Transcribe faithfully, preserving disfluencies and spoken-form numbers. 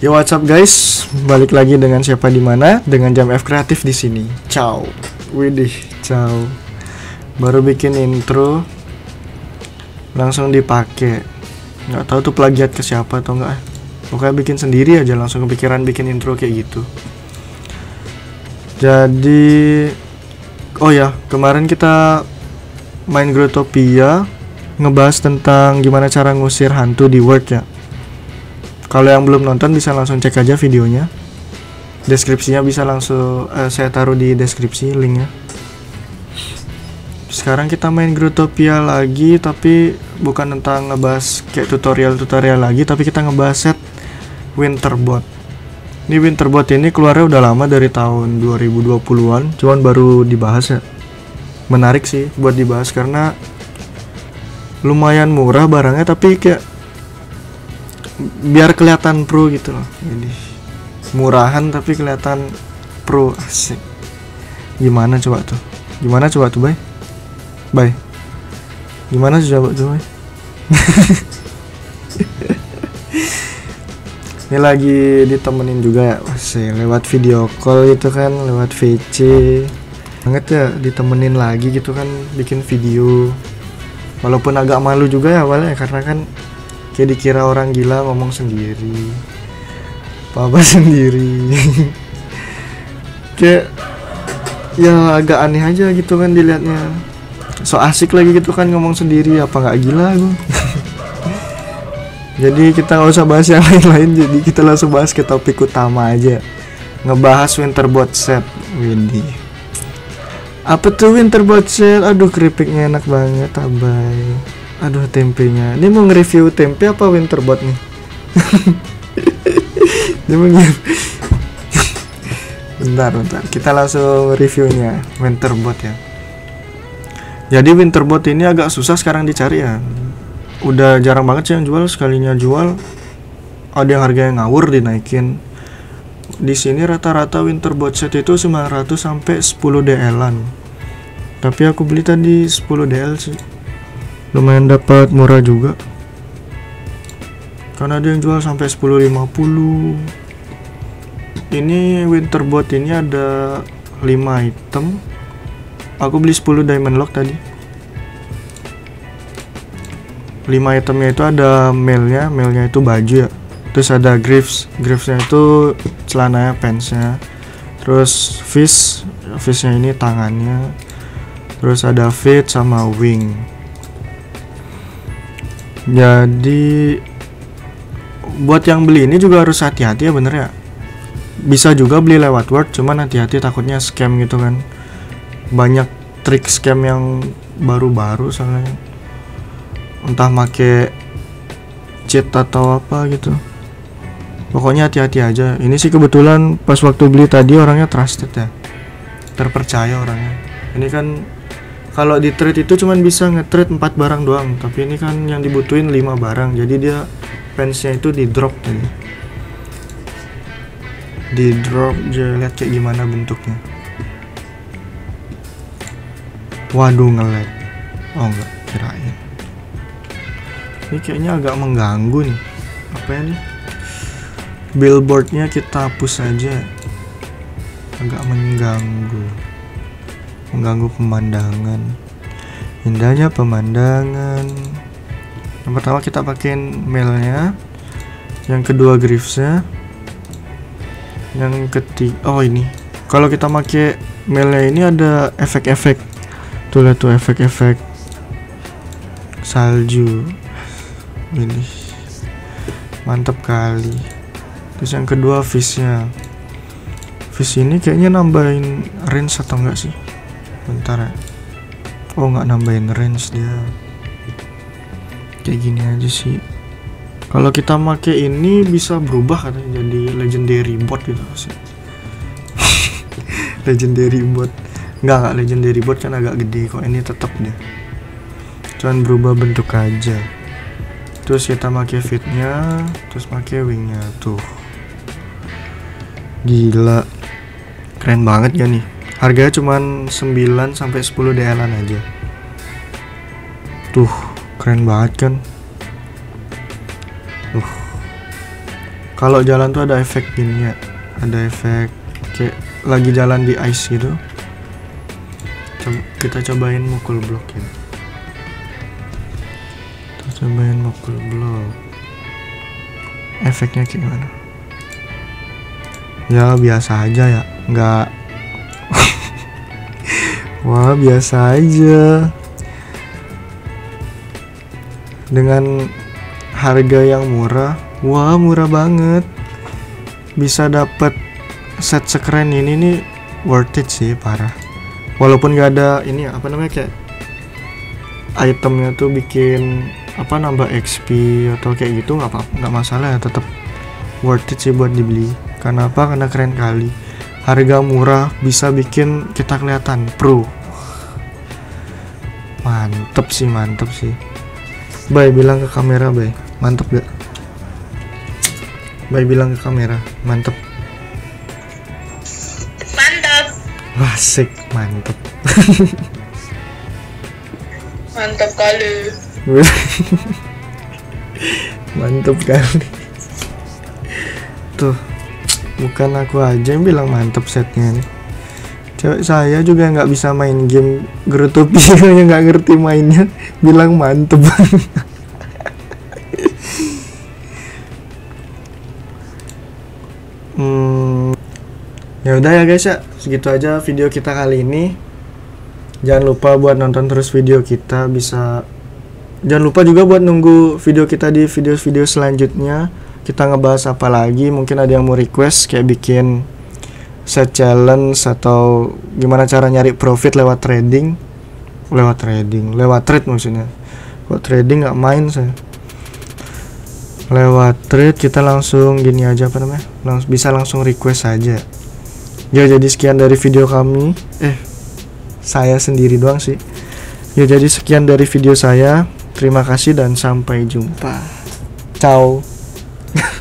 Yo, what's up guys? Balik lagi dengan siapa di mana? Dengan Jam F Kreatif di sini. Ciao. Widih, ciao. Baru bikin intro langsung dipakai. Nggak tahu tuh plagiat ke siapa atau enggak. Pokoknya bikin sendiri aja, langsung kepikiran bikin intro kayak gitu. Jadi oh ya, kemarin kita main Growtopia, ngebahas tentang gimana cara ngusir hantu di World ya. Kalau yang belum nonton bisa langsung cek aja videonya. Deskripsinya bisa langsung eh, saya taruh di deskripsi linknya. Sekarang kita main Growtopia lagi, tapi bukan tentang ngebahas kayak tutorial-tutorial lagi, tapi kita ngebahas set Winterbot. Ini Winterbot ini keluarnya udah lama, dari tahun dua ribu dua puluhan, cuman baru dibahas ya. Menarik sih buat dibahas karena lumayan murah barangnya, tapi kayak biar kelihatan pro gitu loh. Jadi murahan tapi kelihatan pro, asik. Gimana coba tuh? Gimana coba tuh, Bay? Bay. Gimana coba tuh, Bay? Ini lagi ditemenin juga ya, asik, lewat video call gitu kan, lewat V C. Banget ya ditemenin lagi gitu kan bikin video. Walaupun agak malu juga ya awalnya, karena kan kayak dikira orang gila, ngomong sendiri, apa-apa sendiri. Kayak ya agak aneh aja gitu kan dilihatnya. So asik lagi gitu kan ngomong sendiri, apa nggak gila gue. Jadi kita nggak usah bahas yang lain-lain, jadi kita langsung bahas ke topik utama aja. Ngebahas Winterbot set. Windy. Apa tuh Winterbot set? Aduh, keripiknya enak banget, abai. Aduh, tempenya. Ini mau nge-review tempe apa Winterbot nih? Ini mau bentar, bentar. Kita langsung reviewnya Winterbot ya. Jadi Winterbot ini agak susah sekarang dicari ya. Udah jarang banget sih yang jual, sekalinya jual ada yang harganya ngawur dinaikin. Di sini rata-rata Winterbot set itu sembilan ratus sampai sepuluh D L-an. Tapi aku beli tadi sepuluh D L sih. Lumayan dapat murah juga. Karena ada yang jual sampai sepuluh lima puluh. Ini Winterbot ini ada lima item. Aku beli sepuluh diamond lock tadi. lima itemnya itu ada mailnya, mailnya itu baju ya. Terus ada Griffs, Griffsnya itu celananya, pantsnya. Terus Fish, Fishnya ini tangannya. Terus ada Feet sama Wing. Jadi buat yang beli ini juga harus hati-hati ya, bener ya. Bisa juga beli lewat Word, cuman hati-hati takutnya scam gitu kan. Banyak trik scam yang baru-baru soalnya. Entah make cheat atau apa gitu. Pokoknya hati-hati aja. Ini sih kebetulan pas waktu beli tadi orangnya trusted ya, terpercaya orangnya. Ini kan kalau di trade itu cuman bisa nge-trade empat barang doang, tapi ini kan yang dibutuhin lima barang. Jadi dia fansnya itu di drop tadi. Di drop, lihat kayak gimana bentuknya. Waduh, nge-lag. Oh enggak, kirain. Ini kayaknya agak mengganggu nih. Apa ya nih? Billboardnya kita hapus aja, agak mengganggu, mengganggu pemandangan. Indahnya pemandangan. Yang pertama kita pakein mailnya, yang kedua griffsnya, yang ketiga oh ini. Kalau kita pakai mailnya ini ada efek-efek. Tuh lihat tuh efek-efek salju. Ini mantap kali. Terus yang kedua fishnya. Fish ini kayaknya nambahin range atau enggak sih? Bentar ya. Oh enggak, nambahin range dia. Kayak gini aja sih. Kalau kita pakai ini bisa berubah katanya jadi legendary bot gitu sih. Legendary bot. Enggak, enggak legendary bot kan agak gede kok, ini tetap dia. Cuman berubah bentuk aja. Terus kita pakai fitnya, terus pakai wingnya tuh. Gila, keren banget ya nih. Harganya cuman sembilan sampai sepuluh D L-an aja. Tuh, keren banget kan. Tuh. kalau jalan tuh ada efek gini ya, ada efek kayak lagi jalan di ice gitu. Coba, kita cobain mukul blok ya, kita cobain mukul blok, efeknya kayak gimana ya? Biasa aja ya, nggak wah biasa aja. Dengan harga yang murah, wah murah banget, bisa dapet set sekeren ini nih, worth it sih parah. Walaupun gak ada ini ya, apa namanya, kayak itemnya tuh bikin apa nambah X P atau kayak gitu, nggak nggak masalah ya, tetap worth it sih buat dibeli. Karena apa? Karena keren kali, harga murah bisa bikin kita kelihatan pro. Mantep sih, mantep sih. Bay, bilang ke kamera, Bay. Mantep gak? Bay, bilang ke kamera. Mantep. Mantep. Asik, mantep. Mantep kali. Mantep kali. Tuh, bukan aku aja yang bilang mantep setnya nih. Cewek saya juga nggak bisa main game Growtopia, yang nggak ngerti mainnya bilang mantep. hmm, ya udah ya guys ya, segitu aja video kita kali ini. Jangan lupa buat nonton terus video kita, bisa jangan lupa juga buat nunggu video kita di video-video selanjutnya. Kita ngebahas apa lagi? Mungkin ada yang mau request kayak bikin set challenge atau gimana cara nyari profit lewat trading, lewat trading, lewat trade maksudnya. Kok trading nggak main saya. Lewat trade kita langsung gini aja, apa namanya? Langsung bisa langsung request aja. Ya jadi sekian dari video kami. Eh, saya sendiri doang sih. Ya jadi sekian dari video saya. Terima kasih dan sampai jumpa. Ciao.